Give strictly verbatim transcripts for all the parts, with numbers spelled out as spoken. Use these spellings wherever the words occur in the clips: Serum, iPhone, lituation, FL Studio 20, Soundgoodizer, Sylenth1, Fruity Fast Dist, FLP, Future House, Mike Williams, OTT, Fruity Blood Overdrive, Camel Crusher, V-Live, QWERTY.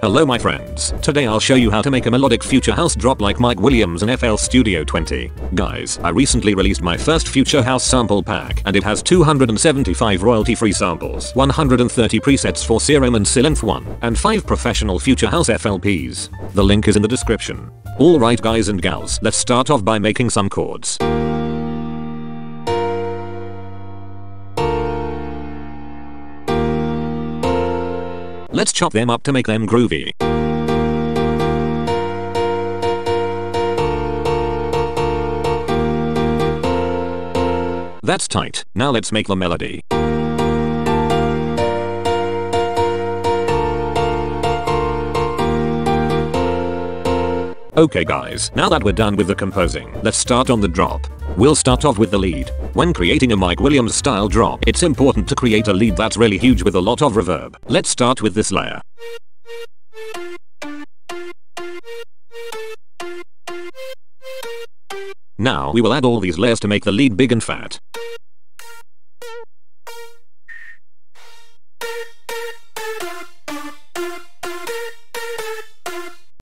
Hello my friends, today I'll show you how to make a melodic future house drop like Mike Williams in F L Studio twenty. Guys, I recently released my first future house sample pack and it has two hundred seventy-five royalty free samples, one hundred thirty presets for Serum and Sylenth one, and five professional future house F L Ps. The link is in the description. Alright guys and gals, let's start off by making some chords. Let's chop them up to make them groovy. That's tight. Now let's make the melody. Okay guys, now that we're done with the composing, let's start on the drop. We'll start off with the lead. When creating a Mike Williams style drop, it's important to create a lead that's really huge with a lot of reverb. Let's start with this layer. Now we will add all these layers to make the lead big and fat.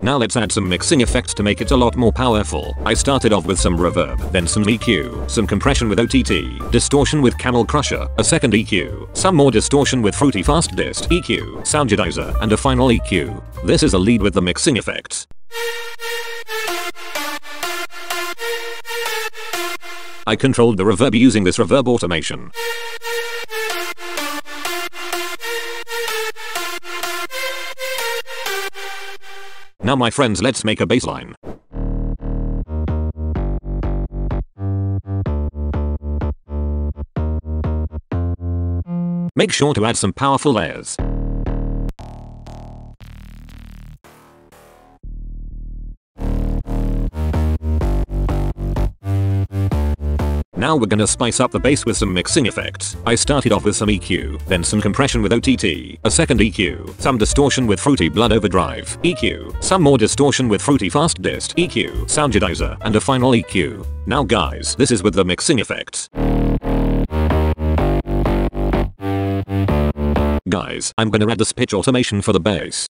Now let's add some mixing effects to make it a lot more powerful. I started off with some reverb, then some E Q, some compression with O T T, distortion with Camel Crusher, a second E Q, some more distortion with Fruity Fast Dist, E Q, Soundgoodizer, and a final E Q. This is a lead with the mixing effects. I controlled the reverb using this reverb automation. Now my friends, let's make a bass line. Make sure to add some powerful layers. Now we're gonna spice up the bass with some mixing effects. I started off with some E Q, then some compression with O T T, a second E Q, some distortion with Fruity Blood Overdrive, E Q, some more distortion with Fruity Fast Dist, E Q, Soundgoodizer, and a final E Q. Now guys, this is with the mixing effects. Guys, I'm gonna add this pitch automation for the bass.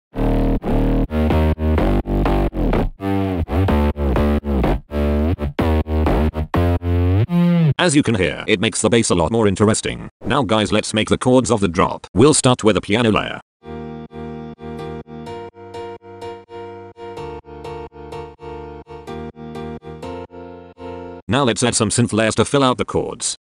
As you can hear, it makes the bass a lot more interesting. Now guys, let's make the chords of the drop. We'll start with a piano layer. Now let's add some synth layers to fill out the chords.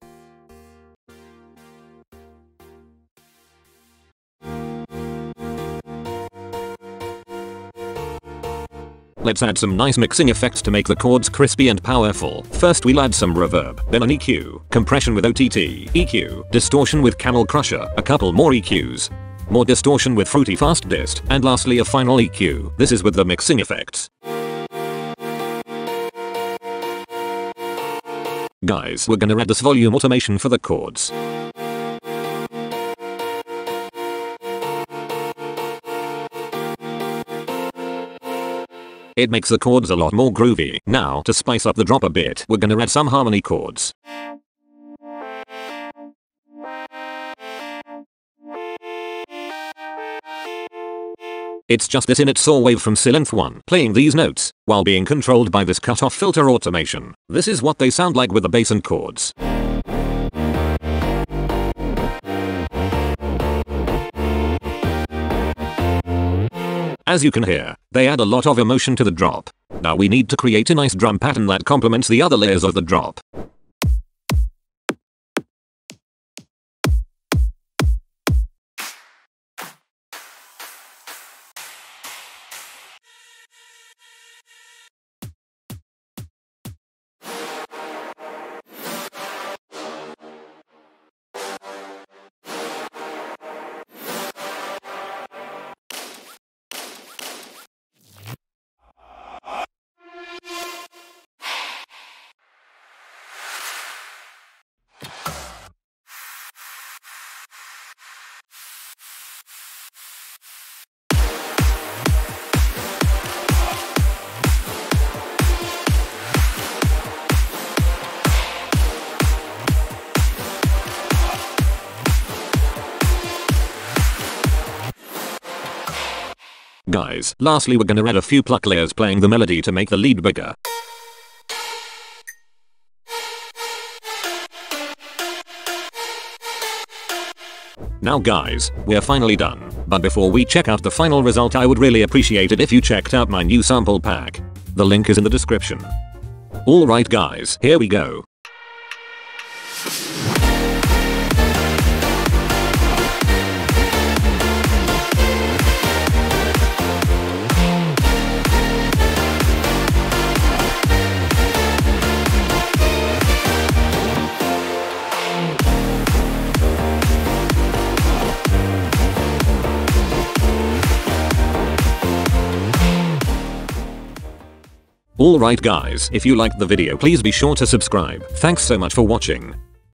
Let's add some nice mixing effects to make the chords crispy and powerful. First we'll add some reverb, then an E Q, compression with O T T, E Q, distortion with Camel Crusher, a couple more E Qs, more distortion with Fruity Fast Dist, and lastly a final E Q. This is with the mixing effects. Guys, we're gonna add this volume automation for the chords. It makes the chords a lot more groovy. Now, to spice up the drop a bit, we're gonna add some harmony chords. It's just this init saw wave from Sylenth one, playing these notes, while being controlled by this cutoff filter automation. This is what they sound like with the bass and chords. As you can hear, they add a lot of emotion to the drop. Now we need to create a nice drum pattern that complements the other layers of the drop. Guys, lastly we're gonna add a few pluck layers playing the melody to make the lead bigger. Now guys, we're finally done, but before we check out the final result I would really appreciate it if you checked out my new sample pack. The link is in the description. Alright guys, here we go. Alright guys, if you liked the video please be sure to subscribe. Thanks so much for watching.